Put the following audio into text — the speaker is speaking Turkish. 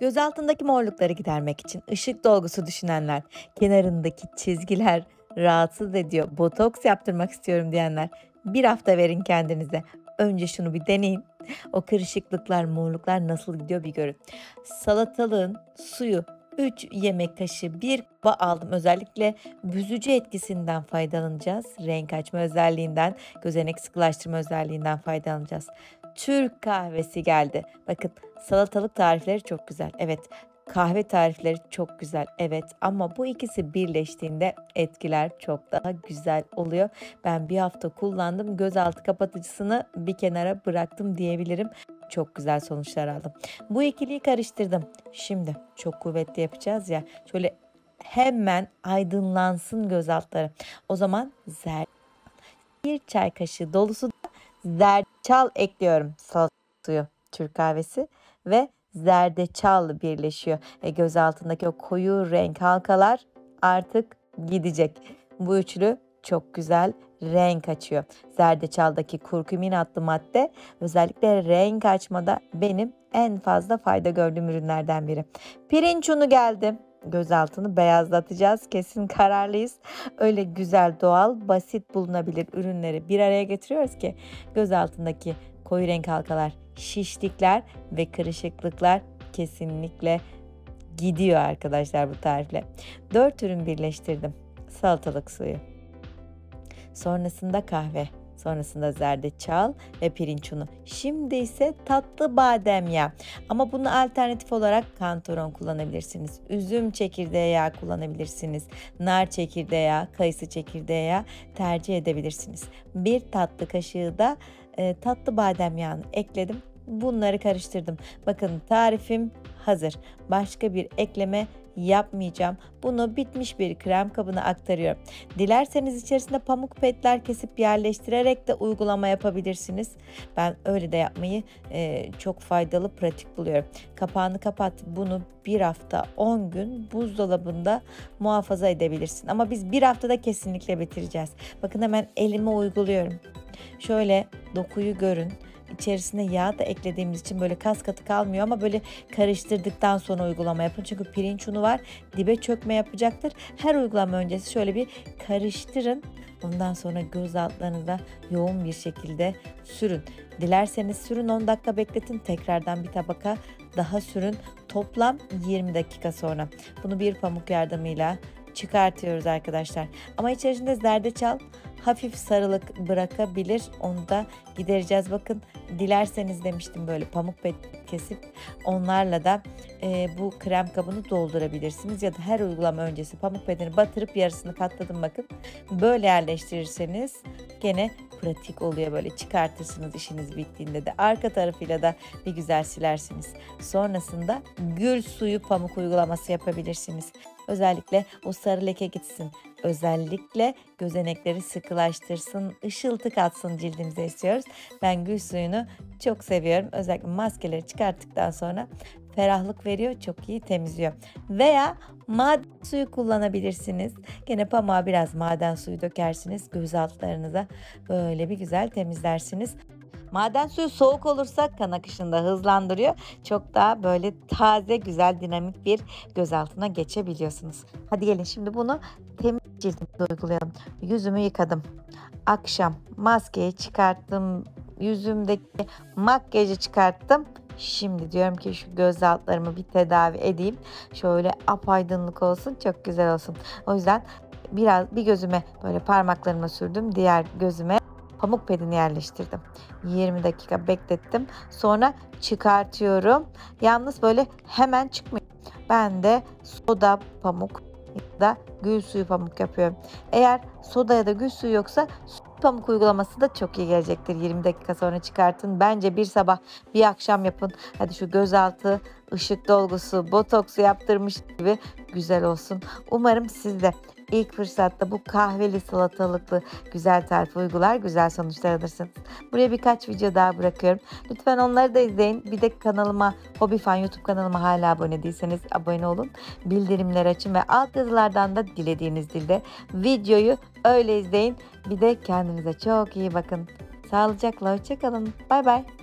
Göz altındaki morlukları gidermek için ışık dolgusu düşünenler, kenarındaki çizgiler rahatsız ediyor, botoks yaptırmak istiyorum diyenler, bir hafta verin kendinize. Önce şunu bir deneyin. O kırışıklıklar, morluklar nasıl gidiyor bir görün. Salatalığın suyu 3 yemek kaşığı bir kupa aldım. Özellikle büzücü etkisinden faydalanacağız. Renk açma özelliğinden, gözenek sıkılaştırma özelliğinden faydalanacağız. Türk kahvesi geldi. Bakın salatalık tarifleri çok güzel. Evet, kahve tarifleri çok güzel. Evet, ama bu ikisi birleştiğinde etkiler çok daha güzel oluyor. Ben bir hafta kullandım. Gözaltı kapatıcısını bir kenara bıraktım diyebilirim. Çok güzel sonuçlar aldım. Bu ikiliyi karıştırdım. Şimdi çok kuvvetli yapacağız ya. Şöyle hemen aydınlansın gözaltları. O zaman bir çay kaşığı dolusu da zerdeçal ekliyorum. Salatalık suyu, Türk kahvesi ve zerdeçal birleşiyor. Göz altındaki o koyu renk halkalar artık gidecek. Bu üçlü çok güzel renk açıyor. Zerdeçaldaki kurkumin adlı madde özellikle renk açmada benim en fazla fayda gördüğüm ürünlerden biri. Pirinç unu geldi. Gözaltını beyazlatacağız. Kesin kararlıyız. Öyle güzel, doğal, basit bulunabilir ürünleri bir araya getiriyoruz ki gözaltındaki koyu renk halkalar, şişlikler ve kırışıklıklar kesinlikle gidiyor arkadaşlar bu tarifle. 4 ürün birleştirdim. Salatalık suyu, sonrasında kahve, sonrasında zerdeçal ve pirinç unu. Şimdi ise tatlı badem yağı. Ama bunu alternatif olarak kantaron kullanabilirsiniz. Üzüm çekirdeği yağı kullanabilirsiniz. Nar çekirdeği yağı, kayısı çekirdeği yağı tercih edebilirsiniz. Bir tatlı kaşığı da tatlı badem yağını ekledim. Bunları karıştırdım. Bakın tarifim hazır. Başka bir ekleme yapmayacağım. Bunu bitmiş bir krem kabına aktarıyorum. Dilerseniz içerisinde pamuk petler kesip yerleştirerek de uygulama yapabilirsiniz. Ben öyle de yapmayı çok faydalı, pratik buluyorum. Kapağını kapat. Bunu bir hafta 10 gün buzdolabında muhafaza edebilirsin. Ama biz bir haftada kesinlikle bitireceğiz. Bakın hemen elime uyguluyorum. Şöyle dokuyu görün. İçerisine yağ da eklediğimiz için böyle kas katı kalmıyor ama böyle karıştırdıktan sonra uygulama yapın. Çünkü pirinç unu var, dibe çökme yapacaktır. Her uygulama öncesi şöyle bir karıştırın. Ondan sonra göz altlarınıza yoğun bir şekilde sürün. Dilerseniz sürün, 10 dakika bekletin. Tekrardan bir tabaka daha sürün. Toplam 20 dakika sonra. Bunu bir pamuk yardımıyla çıkartıyoruz arkadaşlar. Ama içerisinde zerdeçal, hafif sarılık bırakabilir. Onu da gidereceğiz. Bakın dilerseniz demiştim böyle pamuk pet kesip onlarla da bu krem kabını doldurabilirsiniz. Ya da her uygulama öncesi pamuk petini batırıp yarısını katladım bakın. Böyle yerleştirirseniz gene pratik oluyor. Böyle çıkartırsınız işiniz bittiğinde de. Arka tarafıyla da bir güzel silersiniz. Sonrasında gül suyu pamuk uygulaması yapabilirsiniz. Özellikle o sarı leke gitsin. Özellikle gözenekleri sıkılaştırsın, ışıltı katsın cildimize istiyoruz. Ben gül suyunu çok seviyorum. Özellikle maskeleri çıkarttıktan sonra ferahlık veriyor, çok iyi temizliyor. Veya maden suyu kullanabilirsiniz. Gene pamuğa biraz maden suyu dökersiniz. Göz altlarınıza böyle bir güzel temizlersiniz. Maden suyu soğuk olursa kan akışını da hızlandırıyor. Çok daha böyle taze, güzel, dinamik bir gözaltına geçebiliyorsunuz. Hadi gelin şimdi bunu temiz cildimize uygulayalım. Yüzümü yıkadım. Akşam maskeyi çıkarttım. Yüzümdeki makyajı çıkarttım. Şimdi diyorum ki şu göz altlarımı bir tedavi edeyim. Şöyle apaydınlık olsun, çok güzel olsun. O yüzden bir gözüme böyle parmaklarımla sürdüm. Diğer gözüme pamuk pedini yerleştirdim. 20 dakika beklettim. Sonra çıkartıyorum. Yalnız böyle hemen çıkmıyor. Ben de soda pamuk ya da gül suyu pamuk yapıyorum. Eğer soda ya da gül suyu yoksa pamuk uygulaması da çok iyi gelecektir. 20 dakika sonra çıkartın. Bence bir sabah bir akşam yapın. Hadi şu gözaltı, ışık dolgusu, botoksu yaptırmış gibi güzel olsun. Umarım siz de İlk fırsatta bu kahveli salatalıklı güzel tarif uygular, güzel sonuçlar alırsınız. Buraya birkaç video daha bırakıyorum. Lütfen onları da izleyin. Bir de kanalıma, Hobifun YouTube kanalıma hala abone değilseniz abone olun. Bildirimleri açın ve alt yazılardan da dilediğiniz dilde videoyu öyle izleyin. Bir de kendinize çok iyi bakın. Sağlıcakla hoşça kalın. Bay bay.